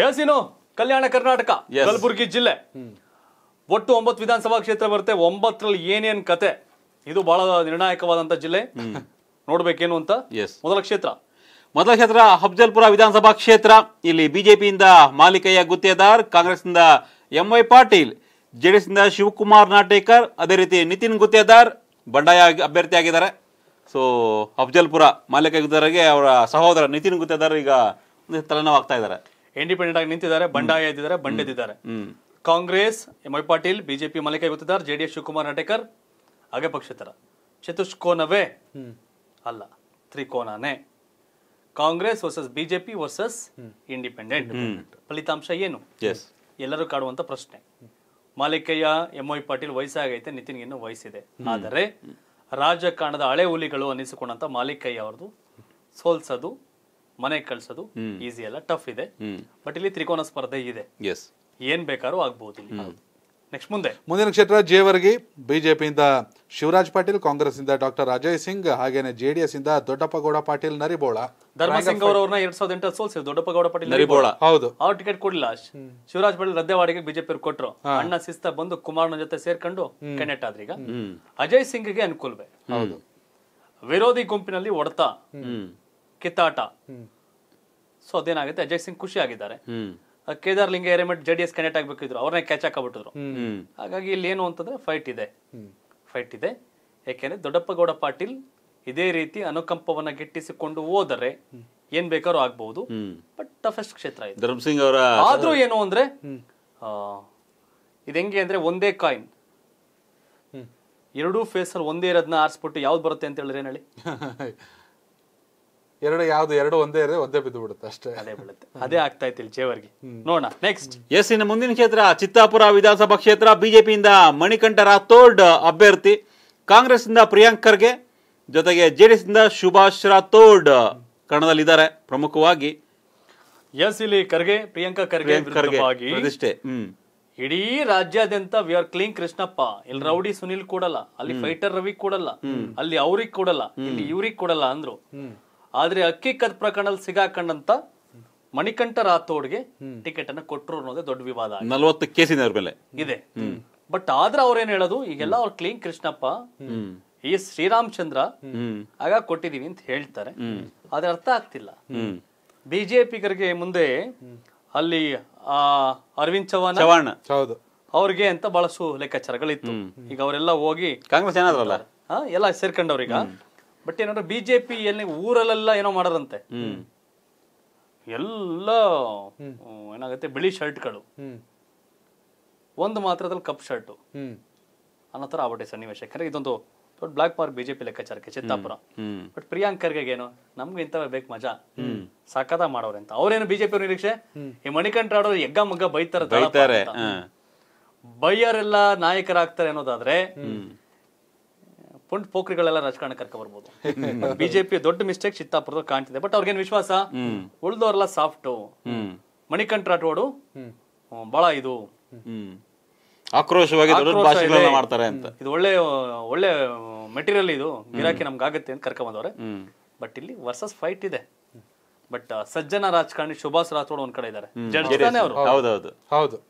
ಹೇಳ್ಸಿನೋ ಕಲ್ಯಾಣ ಕರ್ನಾಟಕ ಕಲಬುರಗಿ ಜಿಲ್ಲೆ ಒಟ್ಟು 9 ವಿಧಾನಸಭಾ ಕ್ಷೇತ್ರ ಬರುತ್ತೆ. 9 ರಲ್ಲಿ ಏನೇನ್ ಕತೆ, ಇದು ಬಹಳ ನಿರ್ಣಾಯಕವಾದಂತ ಜಿಲ್ಲೆ, ನೋಡಬೇಕೇನು ಅಂತ. ಮೊದಲ ಕ್ಷೇತ್ರ ಅಫ್ಜಲ್ಪುರ ವಿಧಾನಸಭಾ ಕ್ಷೇತ್ರ. ಇಲ್ಲಿ ಬಿಜೆಪಿಯಿಂದ ಮಾಲಿಕಯ್ಯ ಗುತ್ತೇದಾರ್, ಕಾಂಗ್ರೆಸ್ನಿಂದ ಎಂವೈ ಪಾಟೀಲ್, ಜೆಡಿಎಸ್ನಿಂದ ಶಿವಕುಮಾರ್ ನಾಟೇಕರ್, ಅದೇ ರೀತಿ ನಿತಿನ್ ಗುತ್ತೇದಾರ್ ಬಂಡಾಯ ಅಭ್ಯರ್ಥಿಯಾಗಿದ್ದಾರೆ. ಸೊ ಅಫ್ಜಲ್ಪುರ ಮಾಲಿಕಯ್ಯ ಗುತ್ತೇದಾರ್ಗೆ ಅವರ ಸಹೋದರ ನಿತಿನ್ ಗುತ್ತೇದಾರ್ ಈಗ ತಲೆನೋವಾಗ್ತಾ ಇದ್ದಾರೆ, ಇಂಡಿಪೆಂಡೆಂಟ್ ಆಗಿ ನಿಂತಿದ್ದಾರೆ, ಬಂಡಾಯ ಇದ್ದಾರೆ, ಬಂಡೆದಿದ್ದಾರೆ. Congress M Y Patil, BJP Malikayya Guttedar, JDS Shivakumar Natekar. ಹಾಗೆ ಪಕ್ಷೇತರ ಚತುಷ್ಕೋನವೇ ಅಲ್ಲ, ತ್ರಿಕೋನನೇ. Congress versus BJP versus independent, ಫಲಿತಾಂಶ ಏನು ಎಲ್ಲರೂ ಕಾಡುವಂತ ಪ್ರಶ್ನೆ. ಮಾಲಿಕಯ್ಯ ಎಂವೈ ಪಾಟೀಲ್ ವಯಸ್ಸಾಗೈತೆ, ನಿತಿನ್ ಇನ್ನೂ ವಯಸ್ಸಿದೆ. ಆದರೆ ರಾಜಕಾರಣದ ಹಳೆ ಹುಲಿಗಳು ಅನ್ನಿಸಿಕೊಂಡಂತ ಮಾಲಿಕಯ್ಯ ಅವ್ರದ್ದು ಸೋಲ್ಸೋದು, ಮನೆ ಕಳ್ಸೋದು ಈಸಿ ಅಲ್ಲ, ಟಫ್ ಇದೆ. ಬಟ್ ಇಲ್ಲಿ ತ್ರಿಕೋನ ಸ್ಪರ್ಧೆ ಇದೆ, ಏನ್ ಬೇಕಾದ್ರೂ ಆಗ್ಬಹುದು. ನೆಕ್ಸ್ಟ್ ಮುಂದಿನ ಕ್ಷೇತ್ರ ಜೇವರ್ಗಿ. ಬಿಜೆಪಿಯಿಂದ ಶಿವರಾಜ್ ಪಾಟೀಲ್, ಕಾಂಗ್ರೆಸ್ ಇಂದ ಡಾಕ್ಟರ್ ಅಜಯ್ ಸಿಂಗ್, ಹಾಗೇನೆ ಜೆಡಿಎಸ್ ಇಂದ ದೊಡ್ಡಪ್ಪಗೌಡ ಪಾಟೀಲ್ ನರಿಬೋಳ. ಧರ್ಮಸಿಂಗ್ ಅವರವ್ರನ್ನ 2008 ಸೋಲ್ಸಿದ್ರು ದೊಡ್ಡಪ್ಪಗೌಡ ಪಾಟೀಲ್ ನರಿಬೋಳ. ಹೌದು, ಅವ್ರು ಟಿಕೆಟ್ ಕೊಡ್ಲಿಲ್ಲ. ಶಿವರಾಜ್ ಪಾಟೀಲ್ ರದ್ದೆವಾಡಿಗೆ ಬಿಜೆಪಿ ಕೊಟ್ರು, ಅಣ್ಣ ಶಿಸ್ತ ಬಂದು ಕುಮಾರ್ನ ಜೊತೆ ಸೇರ್ಕೊಂಡು ಕನೆಕ್ಟ್ ಆದ್ರೀಗ. ಅಜಯ್ ಸಿಂಗ್ಗೆ ಅನುಕೂಲವೇ. ಹೌದು, ವಿರೋಧಿ ಗುಂಪಿನಲ್ಲಿ ಹೊಡೆತ, ಕಿತ್ತಾಟ. ಸೊ ಅದೇನಾಗುತ್ತೆ, ಅಜಯ್ ಸಿಂಗ್ ಖುಷಿ ಆಗಿದ್ದಾರೆ. ಕೇದಾರ್ಲಿಂಗ ಎರೆಮಠ್ ಜೆಡಿಎಸ್ ಕನೆಕ್ಟ್ ಆಗ್ಬೇಕಿದ್ರು, ಅವ್ರನ್ನೇ ಕ್ಯಾಚ್ ಹಾಕಬಿಟ್ಟಿದ್ರು. ಹಾಗಾಗಿ ಇಲ್ಲಿ ಏನು ಅಂತಂದ್ರೆ ಫೈಟ್ ಇದೆ. ಯಾಕೆಂದ್ರೆ ದೊಡ್ಡಪ್ಪಗೌಡ ಪಾಟೀಲ್ ಇದೇ ರೀತಿ ಅನುಕಂಪವನ್ನ ಗಿಟ್ಟಿಸಿಕೊಂಡು ಹೋದರೆ ಏನ್ ಬೇಕಾದ್ರೂ ಆಗ್ಬಹುದು. ಬಟ್ ಟಫೆಸ್ಟ್ ಕ್ಷೇತ್ರ ಇದೆ ಧರ್ಮಸಿಂಗ್ ಅವರ. ಆದ್ರೂ ಏನು ಅಂದ್ರೆ ಇದು ಹೆಂಗೆ ಅಂದ್ರೆ ಒಂದೇ ಕಾಯಿನ್ ಎರಡೂ ಫೇಸ್ ಅಲ್ಲಿ ಒಂದೇ ಇರೋದನ್ನ ಆರಿಸ್ಬಿಟ್ಟು ಯಾವ್ದು ಬರುತ್ತೆ ಅಂತ ಹೇಳಿದ್ರೆ, ಹೇಳಿ ಎರಡು ಒಂದೇ ಬಿದ್ದು ಬಿಡುತ್ತೆ ಅಷ್ಟೇ, ಅದೇ ಬಿಡುತ್ತೆ. ಅದೇ ಆಗ್ತಾ ಇತ್ತು ಜೇವರ್ಗಿ. ನೋಡೋಣ ನೆಕ್ಸ್ಟ್. ಇನ್ನು ಮುಂದಿನ ಕ್ಷೇತ್ರ ಚಿತ್ತಾಪುರ ವಿಧಾನಸಭಾ ಕ್ಷೇತ್ರ. ಬಿಜೆಪಿಯಿಂದ ಮಣಿಕಂಠ ರಾಥೋಡ್ ಅಭ್ಯರ್ಥಿ, ಕಾಂಗ್ರೆಸ್ ಇಂದ ಪ್ರಿಯಾಂಕ್ ಖರ್ಗೆ, ಜೊತೆಗೆ ಜೆಡಿಎಸ್ ಇಂದ ಸುಭಾಷ್ ರಾಥೋಡ್ ಕಣದಲ್ಲಿದ್ದಾರೆ ಪ್ರಮುಖವಾಗಿ. ಇಲ್ಲಿ ಖರ್ಗೆ, ಪ್ರಿಯಾಂಕಾ ಖರ್ಗೆ ಪ್ರತಿಷ್ಠೆ. ಇಡೀ ರಾಜ್ಯಾದ್ಯಂತ ವಿ ಆರ್ ಕ್ಲೀನ್ ಕೃಷ್ಣಪ್ಪ. ಇಲ್ಲಿ ರೌಡಿ ಸುನಿಲ್ ಕೂಡಲ್ಲ, ಅಲ್ಲಿ ಫೈಟರ್ ರವಿ ಕೂಡಲ್ಲ, ಅಲ್ಲಿ ಅವ್ರಿಗೆ ಕೂಡಲ್ಲ, ಇಲ್ಲಿ ಇವ್ರಿಗೆ ಕೂಡಲ್ಲ ಅಂದ್ರು. ಆದ್ರೆ ಹಕ್ಕಿಕತ್ ಪ್ರಕರಣದಲ್ಲಿ ಸಿಗಾಕೊಂಡಂತ ಮಣಿಕಂಠ ರಾಥೋಡ್ಗೆ ಟಿಕೆಟ್ ಅನ್ನ ಕೊಟ್ಟರು ಅನ್ನೋದೇ ದೊಡ್ಡ ವಿವಾದ ಇದೆ. ಬಟ್ ಆದ್ರೆ ಅವ್ರೇನ್ ಹೇಳೋದು, ಈಗೆಲ್ಲ ಅವ್ರ ಕ್ಲೀನ್ ಕೃಷ್ಣಪ್ಪ, ಈ ಶ್ರೀರಾಮಚಂದ್ರ ಆಗ ಕೊಟ್ಟಿದೀವಿ ಅಂತ ಹೇಳ್ತಾರೆ. ಆದ್ರೆ ಅರ್ಥ ಆಗ್ತಿಲ್ಲ ಬಿಜೆಪಿಗರಿಗೆ. ಮುಂದೆ ಅಲ್ಲಿ ಆ ಅರವಿಂದ್ ಚವಾಣ್ ಅವ್ರಿಗೆ ಅಂತ ಬಹಳಷ್ಟು ಲೆಕ್ಕಾಚಾರಗಳಿತ್ತು. ಈಗ ಅವರೆಲ್ಲ ಹೋಗಿ ಕಾಂಗ್ರೆಸ್ ಏನಾದ್ರಲ್ಲ ಎಲ್ಲ ಸೇರ್ಕೊಂಡವ್ರೀಗ. ಬಟ್ ಏನಂದ್ರೆ ಬಿಜೆಪಿ ಎಲ್ಲಿ ಊರಲ್ಲೆಲ್ಲ ಏನೋ ಮಾಡದಂತೆ, ಎಲ್ಲ ಏನಾಗುತ್ತೆ ಬಿಳಿ ಶರ್ಟ್ಗಳು, ಒಂದು ಮಾತ್ರದಲ್ಲಿ ಕಪ್ ಶರ್ಟ್ ಅನ್ನೋ ತರ ಆಗ್ಬಿಟ್ಟೆ ಸನ್ನಿವೇಶ. ಯಾಕಂದ್ರೆ ಇದೊಂದು ದೊಡ್ಡ ಬ್ಲಾಕ್ ಮಾರ್ಕ್ ಬಿಜೆಪಿ ಲೆಕ್ಕಾಚಾರಕ್ಕೆ ಚಿತ್ತಾಪುರ. ಬಟ್ ಪ್ರಿಯಾಂಕ್ ಖರ್ಗೆ ಏನು, ನಮ್ಗೆ ಇಂಥವೇ ಬೇಕು ಮಜಾ, ಸಾಕದ ಮಾಡೋರೆ ಅಂತ. ಅವ್ರೇನು ಬಿಜೆಪಿ ಅವ್ರ ನಿರೀಕ್ಷೆ, ಈ ಮಣಿಕಂಠ ಆಡೋರು ಎಗ್ಗ ಮಗ್ಗ ಬೈತಾರೆ, ಬೈಯರೆಲ್ಲ ನಾಯಕರಾಗ್ತಾರೆ ಅನ್ನೋದಾದ್ರೆ ಪುಂಟ್ ಪೋಖ್ರಿಗಳೆಲ್ಲ ರಾಜಕಾರಣ ಕರ್ಕ ಬರ್ಬೋದು. ಬಿಜೆಪಿ ದೊಡ್ಡ ಮಿಸ್ಟೇಕ್ ಚಿತ್ತಾಪುರದ ಕಾಣ್ತಿದೆ. ಬಟ್ ಅವ್ರಿಗೇನ್ ವಿಶ್ವಾಸ, ಉಳ್ದವ್ರಲ್ಲ ಸಾಫ್ಟ್. ಮಣಿಕಂಠ ರಾಠೋಡು ಬಹಳ ಇದು ಆಕ್ರೋಶವಾಗಿ ಮಾಡ್ತಾರೆ ಅಂತ, ಇದು ಒಳ್ಳೆ ಮೆಟೀರಿಯಲ್, ಇದು ಗಿರಾಕಿ ನಮ್ಗಾಗತ್ತೆ ಅಂತ ಕರ್ಕ ಬಂದವ್ರೆ. ಬಟ್ ಇಲ್ಲಿ ವರ್ಸಸ್ ಫೈಟ್ ಇದೆ. ಬಟ್ ಸಜ್ಜನ ರಾಜಕಾರಣಿ ಸುಭಾಷ್ ರಾಥೋಡ್ ಒಂದ್ ಕಡೆ ಇದಾರೆ, ಅವರು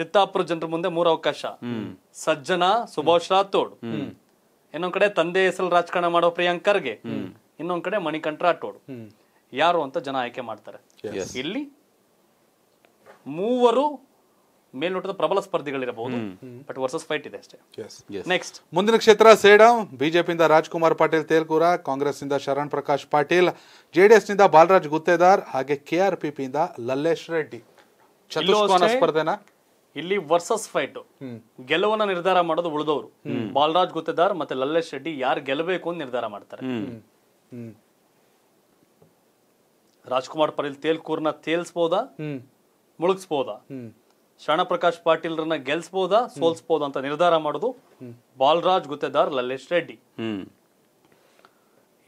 ಚಿತ್ತಾಪುರ ಜನರ ಮುಂದೆ 3 ಅವಕಾಶ. ಸಜ್ಜನ ಸುಭಾಷ್ ರಾಥೋಡ್, ಇನ್ನೊಂದ್ ಕಡೆ ತಂದೆ ಹೆಸರು ರಾಜಕಾರಣ ಮಾಡೋ ಪ್ರಿಯಾಂಕ್ ಖರ್ಗೆ, ಇನ್ನೊಂದ್ ಕಡೆ ಮಣಿಕಂಠ ರಾಠೋಡ್. ಯಾರು ಅಂತ ಜನ ಆಯ್ಕೆ ಮಾಡ್ತಾರೆ. ಇಲ್ಲಿ ಮೂವರು ಮೇಲ್ನೋಟದ ಪ್ರಬಲ ಸ್ಪರ್ಧಿಗಳಿರಬಹುದು. ಬಟ್ ವರ್ಸಸ್ ಫೈಟ್ ಇದೆ ಅಷ್ಟೇ. ನೆಕ್ಸ್ಟ್ ಮುಂದಿನ ಕ್ಷೇತ್ರ ಸೇಡಂ. ಬಿಜೆಪಿಯಿಂದ ರಾಜ್ಕುಮಾರ್ ಪಾಟೀಲ್ ತೇಲ್ಕೂರ, ಕಾಂಗ್ರೆಸ್ ಇಂದ ಶರಣ್ ಪ್ರಕಾಶ್ ಪಾಟೀಲ್, ಜೆಡಿಎಸ್ ನಿಂದ ಬಾಲರಾಜ್ ಗುತ್ತೇದಾರ್, ಹಾಗೆ ಕೆಆರ್ಪಿಪಿಯಿಂದ ಲಲ್ಲೇಶ್ ರೆಡ್ಡಿ. ಚತುಷ್ಕೋನ ಸ್ಪರ್ಧೆನ ಇಲ್ಲಿ ವರ್ಸಸ್ ಫೈಟ್. ಗೆಲುವನ್ನ ನಿರ್ಧಾರ ಮಾಡೋದು ಉಳಿದವರು, ಬಾಲರಾಜ್ ಗುತ್ತೇದಾರ್ ಮತ್ತೆ ಲಲ್ಲೇಶ್ ರೆಡ್ಡಿ ಯಾರು ಗೆಲ್ಲಬೇಕು ಅಂತ ನಿರ್ಧಾರ ಮಾಡ್ತಾರೆ. ರಾಜ್ಕುಮಾರ್ ಪಾಟೀಲ್ ತೇಲ್ಕೂರ್ನ ತೇಲ್ಸ್ಬೋದಾ, ಮುಳುಗಿಸ್ಬೋದಾ, ಶರಣಪ್ರಕಾಶ್ ಪಾಟೀಲ್ರನ್ನ ಗೆಲ್ಸ್ಬೋದಾ, ಸೋಲ್ಸ್ಬೋದಾ ಅಂತ ನಿರ್ಧಾರ ಮಾಡೋದು ಬಾಲರಾಜ್ ಗುತ್ತೇದಾರ್, ಲಲ್ಲೇಶ್ ರೆಡ್ಡಿ.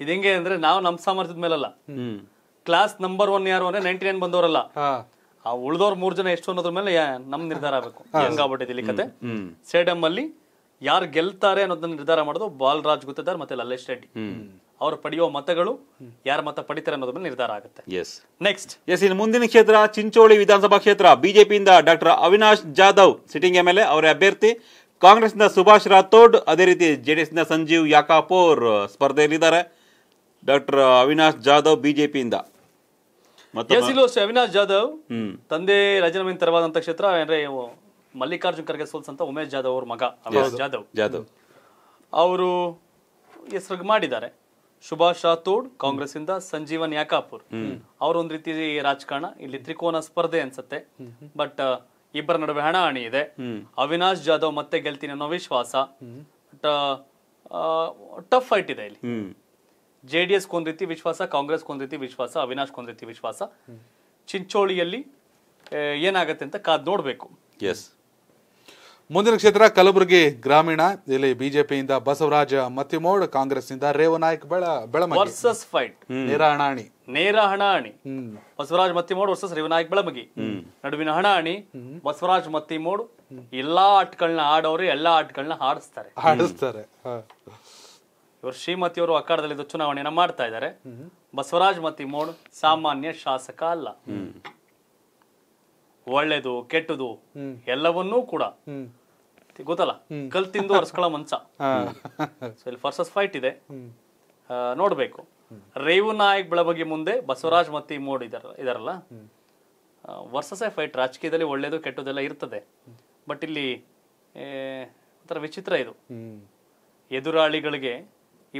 ಇದು ಹೆಂಗೆ ಅಂದ್ರೆ ನಾವು ನಮ್ ಸಾಮರ್ಥ್ಯದ ಮೇಲಲ್ಲ, ಕ್ಲಾಸ್ ನಂಬರ್ 1 ಯಾರು ಅಂದ್ರೆ 99 ಬಂದವರಲ್ಲ, ಆ ಉಳಿದವ್ರ 3 ಜನ ಎಷ್ಟು ಅನ್ನೋದ್ರ ಮೇಲೆ ನಮ್ ನಿರ್ಧಾರ ಆಗಬೇಕು. ಹಂಗಾಗ್ಬಿಟ್ಟಿದೆ ಇಲ್ಲಿ ಕತೆ. ಸೇಡಂ ಅಲ್ಲಿ ಯಾರು ಗೆಲ್ತಾರೆ ಅನ್ನೋದನ್ನ ನಿರ್ಧಾರ ಮಾಡೋದು ಬಾಲರಾಜ್ ಗುತ್ತೇದಾರ್ ಮತ್ತೆ ಲಲ್ಲೇಶ್ ರೆಡ್ಡಿ. ಅವರು ಪಡೆಯುವ ಮತಗಳು ಯಾರ ಮತ ಪಡಿತಾರೆ ಅನ್ನೋದ್ರ ಮೇಲೆ ನಿರ್ಧಾರ ಆಗುತ್ತೆ. ಎಸ್ ನೆಕ್ಸ್ಟ್ ಎಸ್ ಇನ್ನು ಮುಂದಿನ ಕ್ಷೇತ್ರ ಚಿಂಚೋಳಿ ವಿಧಾನಸಭಾ ಕ್ಷೇತ್ರ. ಬಿಜೆಪಿಯಿಂದ doctor Avinash Jadhav sitting MLA, ಅವರ ಅಭ್ಯರ್ಥಿ ಕಾಂಗ್ರೆಸ್ನ ಸುಭಾಷ್ ರಾಥೋಡ್, ಅದೇ ರೀತಿ ಜೆಡಿಎಸ್ನ ಸಂಜೀವ್ ಯಾಕಾಪೋರ್ ಸ್ಪರ್ಧೆಯಲ್ಲಿದ್ದಾರೆ. ಡಾಕ್ಟರ್ ಅವಿನಾಶ್ ಜಾಧವ್ ಬಿಜೆಪಿಯಿಂದ. ಅವಿನಾಶ್ ಜಾಧವ್ ತಂದೆ ರಾಜೀನಾಮೆಯಿಂದ ತೆರವಾದಂತ ಕ್ಷೇತ್ರ ಅಂದ್ರೆ ಮಲ್ಲಿಕಾರ್ಜುನ್ ಖರ್ಗೆ ಸೋಲ್ಸಂತ ಉಮೇಶ್ ಜಾಧವ್ ಅವ್ರ ಮಗ ಅವಿನಾಶ್ ಜಾಧವ್. ಅವರು ಹೆಸರು ಮಾಡಿದ್ದಾರೆ ಸುಭಾಷ್ ರಾಥೋಡ್ ಕಾಂಗ್ರೆಸ್ ಇಂದ, ಸಂಜೀವನ್ ಯಾಕಾಪುರ್ ಅವರೊಂದ್ ರೀತಿ ರಾಜಕಾರಣ, ಇಲ್ಲಿ ತ್ರಿಕೋನ ಸ್ಪರ್ಧೆ ಅನ್ಸುತ್ತೆ. ಬಟ್ ಇಬ್ಬರ ನಡುವೆ ಹಣಾಹಣಿ ಇದೆ. ಅವಿನಾಶ್ ಜಾಧವ್ ಮತ್ತೆ ಗೆಲ್ತೀನಿ ಅನ್ನೋ ವಿಶ್ವಾಸ. ಟಫ್ ಫೈಟ್ ಇದೆ ಇಲ್ಲಿ. ಜೆಡಿಎಸ್ ಒಂದ್ ರೀತಿ ವಿಶ್ವಾಸ, ಕಾಂಗ್ರೆಸ್ ಒಂದ್ ರೀತಿ ವಿಶ್ವಾಸ, ಅವಿನಾಶ್ ಒಂದ್ ರೀತಿ ವಿಶ್ವಾಸ. ಚಿಂಚೋಳಿಯಲ್ಲಿ ಏನಾಗತ್ತೆ ಅಂತ ಕಾದ್ ನೋಡ್ಬೇಕು. ಎಸ್ ಮುಂದಿನ ಕ್ಷೇತ್ರ ಕಲಬುರಗಿ ಗ್ರಾಮೀಣ. ಇಲ್ಲಿ ಬಿಜೆಪಿಯಿಂದ ಬಸವರಾಜ ಮತ್ತಿಮೋಡ್, ಕಾಂಗ್ರೆಸ್ ಇಂದ ರೇವನಾಯಕ್ ಬೆಳಮಗಿ. ವರ್ಸಸ್ ಫೈಟ್, ನೇರ ಹಣಾಹಣಿ. ಬಸವರಾಜ್ ಮತ್ತಿಮೋಡ್ ವರ್ಸಸ್ ರೇವನಾಯಕ್ ಬೆಳಮಗಿ ನಡುವಿನ ಹಣಾಹಣಿ. ಬಸವರಾಜ್ ಮತ್ತಿಮೋಡ್ ಎಲ್ಲಾ ಆಟಗಳನ್ನ ಆಡೋರು, ಎಲ್ಲಾ ಆಟಗಳನ್ನ ಹಾಡಿಸ್ತಾರೆ. ಇವರು ಶ್ರೀಮತಿ ಅವರು ಅಖಾಡದಲ್ಲಿ ಚುನಾವಣೆಯನ್ನ ಮಾಡ್ತಾ ಇದ್ದಾರೆ. ಬಸವರಾಜ್ ಮತ್ತಿಮೋಡ್ ಸಾಮಾನ್ಯ ಶಾಸಕ ಅಲ್ಲ. ಒಳ್ಳೇದು ಕೆಟ್ಟದು ಎಲ್ಲವನ್ನೂ ಕೂಡ ಗೊತ್ತಲ್ಲ, ಕಲ್ತಿಂದು ಅರ್ಸ್ಕೊಳ ಮಂಚ. ಫರ್ಸಸ್ ಫೈಟ್ ಇದೆ, ನೋಡ್ಬೇಕು. ರೇವು ನಾಯಕ್ ಬೆಳಬಗಿ ಮುಂದೆ ಬಸವರಾಜ್ ಮತ್ತಿಮೋಡ್ ಇದಾರಲ್ಲ, ವರ್ಸಸ್ ಫೈಟ್. ರಾಜಕೀಯದಲ್ಲಿ ಒಳ್ಳೇದು ಕೆಟ್ಟದೆಲ್ಲ ಇರ್ತದೆ, ಬಟ್ ಇಲ್ಲಿ ಒಂಥರ ವಿಚಿತ್ರ ಇದು. ಎದುರಾಳಿಗಳಿಗೆ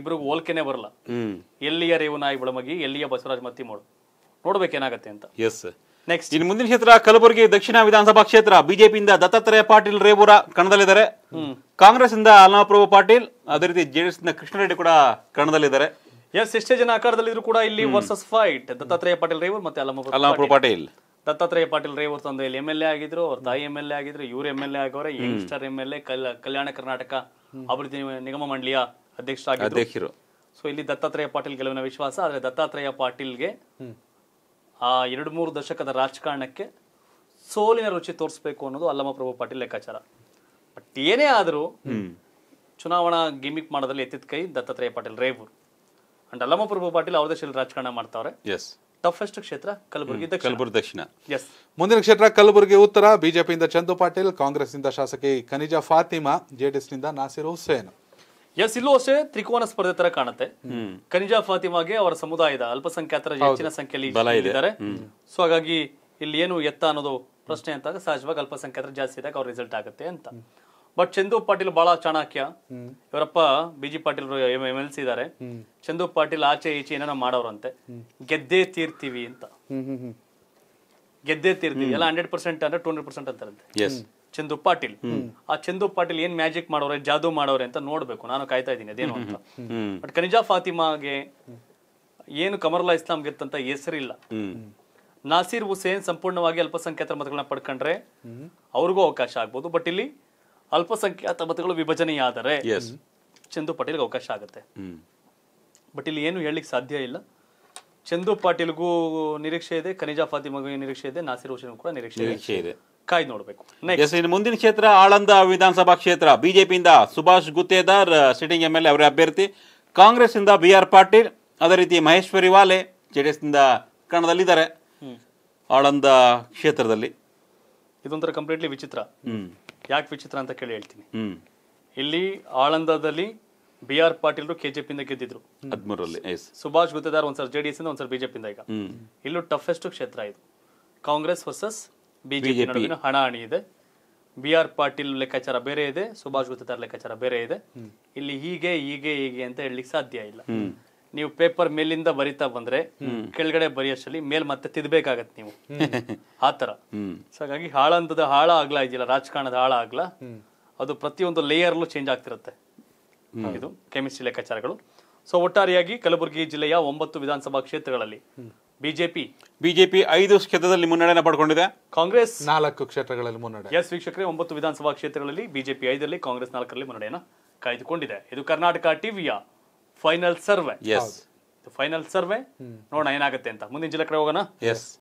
ಇಬ್ರಿಗೂ ಹೋಲ್ಕೆನೆ ಬರಲ್ಲ. ಎಲ್ಲಿಯ ರೇವು ನಾಯಕ್ ಬೆಳಬಗಿ, ಎಲ್ಲಿಯ ಬಸವರಾಜ್ ಮತ್ತಿಮೋಡ್, ನೋಡ್ಬೇಕೇನಾಗತ್ತೆ ಅಂತ. ಎಸ್ ನೆಕ್ಸ್ಟ್ ಇನ್ನು ಮುಂದಿನ ಕ್ಷೇತ್ರ ಕಲಬುರಗಿ ದಕ್ಷಿಣ ವಿಧಾನಸಭಾ ಕ್ಷೇತ್ರ. ಬಿಜೆಪಿಯಿಂದ ದತ್ತಾತ್ರೇಯ ಪಾಟೀಲ್ ರೇವೂರ ಕಣದಲ್ಲಿದ್ದಾರೆ, ಕಾಂಗ್ರೆಸ್ ಇಂದ ಅಲ್ಲಮಪ್ರಭು ಪಾಟೀಲ್, ಅದೇ ರೀತಿ ಜೆಡಿಎಸ್ ನ ಕೃಷ್ಣರೆಡ್ಡಿ ಕೂಡ ಕಣದಲ್ಲಿದ್ದಾರೆ. ಎಸ್ ಎಷ್ಟೇ ಜನ ಆಕಾರದಲ್ಲಿದ್ರು ಕೂಡ ಇಲ್ಲಿ ವರ್ಸಸ್ ಫೈಟ್. ದತ್ತಾತ್ರೇಯ ಪಾಟೀಲ್ ರೇವೂರ್ ಮತ್ತೆ ಅಲ್ಲಮಪ್ರಭು ಪಾಟೀಲ್. ದತ್ತಾತ್ರೇಯ ಪಾಟೀಲ್ ರೇವೂರ್ ತಂದೆ ಎಂಎಲ್ಎ ಆಗಿದ್ರು, ಅವ್ರ ತಾಯಿ ಎಂಎಲ್ಎ ಆಗಿದ್ರು, ಇವ್ರ ಎಂಎಲ್ಎ ಆಗೋರೆ. ಯಂಗ್ಸ್ಟರ್ ಎಂಎಲ್ಎ, ಕಲ್ಯಾಣ ಕರ್ನಾಟಕ ಅಭಿವೃದ್ಧಿ ನಿಗಮ ಮಂಡಳಿಯ ಅಧ್ಯಕ್ಷರಾಗಿದ್ದರು. ಸೊ ಇಲ್ಲಿ ದತ್ತಾತ್ರೇಯ ಪಾಟೀಲ್ ಗೆಲುವಿನ ವಿಶ್ವಾಸ. ಆದ್ರೆ ದತ್ತಾತ್ರೇಯ ಪಾಟೀಲ್ಗೆ ಆ 2-3 ದಶಕದ ರಾಜಕಾರಣಕ್ಕೆ ಸೋಲಿನ ರುಚಿ ತೋರಿಸಬೇಕು ಅನ್ನೋದು ಅಲ್ಲಮಪ್ರಭು ಪಾಟೀಲ್ ಲೆಕ್ಕಾಚಾರ. ಬಟ್ ಏನೇ ಆದರೂ ಚುನಾವಣಾ ಗಿಮಿಕ್ ಮಾಡೋದ್ರಲ್ಲಿ ಎತ್ತಿದ ಕೈ ದತ್ತಾತ್ರೇಯ ಪಾಟೀಲ್ ರೇವೂರ್. ಅಂಡ್ ಅಲ್ಲಮಪ್ರಭು ಪಾಟೀಲ್ ಅವ್ರದೇ ಶೈಲಿ ರಾಜಕಾರಣ ಮಾಡ್ತಾವ್ರೆ. ಎಸ್ ಟಫೆಸ್ಟ್ ಕ್ಷೇತ್ರ ಕಲಬುರಗಿ ದಕ್ಷಿಣ. ಎಸ್ ಮುಂದಿನ ಕ್ಷೇತ್ರ ಕಲಬುರಗಿ ಉತ್ತರ. ಬಿಜೆಪಿಯಿಂದ ಚಂದು ಪಾಟೀಲ್, ಕಾಂಗ್ರೆಸ್ ಇಂದ ಶಾಸಕಿ ಕನೀಜಾ ಫಾತಿಮಾ, ಜೆಡಿಎಸ್ ನಿಂದ ನಾಸಿರ್ ಹುಸೇನ್. ಎಸ್ ಇಲ್ಲೂ ಅಷ್ಟೇ ತ್ರಿಕೋನ ಸ್ಪರ್ಧೆ ತರ ಕಾಣುತ್ತೆ. ಕನೀಜಾ ಫಾತಿಮಾಗೆ ಅವರ ಸಮುದಾಯದ ಅಲ್ಪಸಂಖ್ಯಾತರ ಹೆಚ್ಚಿನ ಸಂಖ್ಯೆಯಲ್ಲಿ ಇದ್ದಾರೆ. ಸೊ ಹಾಗಾಗಿ ಇಲ್ಲಿ ಏನು ಎತ್ತ ಅನ್ನೋದು ಪ್ರಶ್ನೆ ಅಂತ. ಸಹಜವಾಗಿ ಅಲ್ಪಸಂಖ್ಯಾತರು ಜಾಸ್ತಿ ಇದ್ದಾಗ ಅವ್ರ ರಿಸಲ್ಟ್ ಆಗುತ್ತೆ ಅಂತ. ಬಟ್ ಚಂದು ಪಾಟೀಲ್ ಬಹಳ ಚಾಣಕ್ಯ. ಇವರಪ್ಪ ಬಿಜಿ ಪಾಟೀಲ್ MLC ಇದಾರೆ. ಚಂದು ಪಾಟೀಲ್ ಆಚೆ ಈಚೆ ಏನೋ ಮಾಡೋರಂತೆ, ಗೆದ್ದೇ ತೀರ್ತೀವಿ ಎಲ್ಲ 100% ಅಂದ್ರೆ 200% ಅಂತಾರಂತೆ ಚಂದು ಪಾಟೀಲ್. ಆ ಚಂದು ಪಾಟೀಲ್ ಏನ್ ಮ್ಯಾಜಿಕ್ ಮಾಡೋರೆ, ಜಾದೂ ಮಾಡೋರೆ ಅಂತ ನೋಡ್ಬೇಕು. ನಾನು ಕಾಯ್ತಾ ಇದ್ದೀನಿ ಅದೇನು ಅಂತ. ಬಟ್ ಕನೀಜಾ ಫಾತಿಮಾಗೆ ಏನು ಕಮರುಲ್ಲಾ ಇಸ್ಲಾಂಗೆ ಇತ್ತಂತ ಹೆಸರಿಲ್ಲ. ನಾಸಿರ್ ಹುಸೇನ್ ಸಂಪೂರ್ಣವಾಗಿ ಅಲ್ಪಸಂಖ್ಯಾತರ ಮತಗಳನ್ನ ಪಡ್ಕೊಂಡ್ರೆ ಅವ್ರಿಗೂ ಅವಕಾಶ ಆಗ್ಬೋದು. ಬಟ್ ಇಲ್ಲಿ ಅಲ್ಪಸಂಖ್ಯಾತ ಮತಗಳು ವಿಭಜನೆಯಾದರೆ ಚಂದು ಪಾಟೀಲ್ಗೆ ಅವಕಾಶ ಆಗುತ್ತೆ. ಬಟ್ ಇಲ್ಲಿ ಏನು ಹೇಳಲಿಕ್ಕೆ ಸಾಧ್ಯ ಇಲ್ಲ. ಚಂದು ಪಾಟೀಲ್ಗೂ ನಿರೀಕ್ಷೆ ಇದೆ, ಕನೀಜಾ ಫಾತಿಮಾಗೂ ನಿರೀಕ್ಷೆ ಇದೆ, ನಾಸಿರ್ ಹುಸೇನ್ ಕೂಡ ನಿರೀಕ್ಷೆ ಇದೆ. ಕಾಯ್ದು ನೋಡ್ಬೇಕು. ಮುಂದಿನ ಕ್ಷೇತ್ರ ಆಳಂದ ವಿಧಾನಸಭಾ ಕ್ಷೇತ್ರ. ಬಿಜೆಪಿಯಿಂದ ಸುಭಾಷ್ ಗುತ್ತೇದಾರ್ ಸಿಟಿಂಗ್ ಎಂಎಲ್ಎ, ಅವರ ಅಭ್ಯರ್ಥಿ. ಕಾಂಗ್ರೆಸ್ ಇಂದ BR ಪಾಟೀಲ್, ಅದೇ ರೀತಿ ಮಹೇಶ್ವರಿ ವಾಲೆ ಜೆಡಿಎಸ್ ನಿಂದ ಕಣದಲ್ಲಿದ್ದಾರೆ. ಆಳಂದ ಕ್ಷೇತ್ರದಲ್ಲಿ ಇದೊಂಥರ ಕಂಪ್ಲೀಟ್ಲಿ ವಿಚಿತ್ರ. ಯಾಕೆ ವಿಚಿತ್ರ ಅಂತ ಕೇಳಿ ಹೇಳ್ತೀನಿ. ಇಲ್ಲಿ ಆಳಂದದಲ್ಲಿ BR ಪಾಟೀಲ್ KJP ಇಂದ ಗೆದ್ದಿದ್ರು 13ರಲ್ಲಿ. ಸುಭಾಷ್ ಗುತ್ತೇದಾರ್ ಒಂದ್ಸಲ JDS ಇಂದ, ಒಂದ್ಸಲ BJP ಇಂದ. ಈಗ ಇಲ್ಲೂ ಟಫೆಸ್ಟ್ ಕ್ಷೇತ್ರ ಇದು. ಕಾಂಗ್ರೆಸ್ ವರ್ಸಸ್ ಬಿಜೆಪಿ ನಡುವಿನ ಹಣಾಹಣಿ ಇದೆ. BR ಪಾಟೀಲ್ ಲೆಕ್ಕಾಚಾರ ಬೇರೆ ಇದೆ, ಸುಭಾಷ್ ಗುತ್ತೇದಾರ್ ಲೆಕ್ಕಾಚಾರ ಬೇರೆ ಇದೆ. ಇಲ್ಲಿ ಹೀಗೆ ಹೀಗೆ ಹೀಗೆ ಅಂತ ಹೇಳಲಿಕ್ಕೆ ಸಾಧ್ಯ ಇಲ್ಲ. ನೀವು ಪೇಪರ್ ಮೇಲಿಂದ ಬರಿತಾ ಬಂದ್ರೆ ಕೆಳಗಡೆ ಬರೆಯಷ್ಟಲ್ಲಿ ಮೇಲ್ ಮತ್ತೆ ತಿದ್ಬೇಕಾಗತ್ತೆ ನೀವು, ಆತರ. ಸೊ ಹಾಗಾಗಿ ಹಾಳಂತದ ಹಾಳ ಆಗ್ಲಾ ಇದೆಯಲ್ಲ, ರಾಜಕಾರಣದ ಹಾಳ ಆಗ್ಲಾ, ಅದು ಪ್ರತಿಯೊಂದು ಲೇಯರ್ಲೂ ಚೇಂಜ್ ಆಗ್ತಿರುತ್ತೆ. ಇದು ಕೆಮಿಸ್ಟ್ರಿ ಲೆಕ್ಕಾಚಾರಗಳು. ಸೊ ಒಟ್ಟಾರೆಯಾಗಿ ಕಲಬುರಗಿ ಜಿಲ್ಲೆಯ 9 ವಿಧಾನಸಭಾ ಕ್ಷೇತ್ರಗಳಲ್ಲಿ ಬಿಜೆಪಿ 5 ಕ್ಷೇತ್ರದಲ್ಲಿ ಮುನ್ನಡೆಯನ್ನು ಪಡ್ಕೊಂಡಿದೆ, ಕಾಂಗ್ರೆಸ್ 4 ಕ್ಷೇತ್ರಗಳಲ್ಲಿ ಮುನ್ನಡೆ. ಎಸ್ ವೀಕ್ಷಕರೇ, 9 ವಿಧಾನಸಭಾ ಕ್ಷೇತ್ರಗಳಲ್ಲಿ ಬಿಜೆಪಿ 5ರಲ್ಲಿ, ಕಾಂಗ್ರೆಸ್ 4ರಲ್ಲಿ ಮುನ್ನಡೆಯನ್ನು ಕಾಯ್ದುಕೊಂಡಿದೆ. ಇದು ಕರ್ನಾಟಕ ಟಿವಿಯ ಫೈನಲ್ ಸರ್ವೆ. ನೋಡೋಣ ಏನಾಗುತ್ತೆ ಅಂತ. ಮುಂದಿನ ಜಿಲ್ಲೆ ಕಡೆ ಹೋಗೋಣ.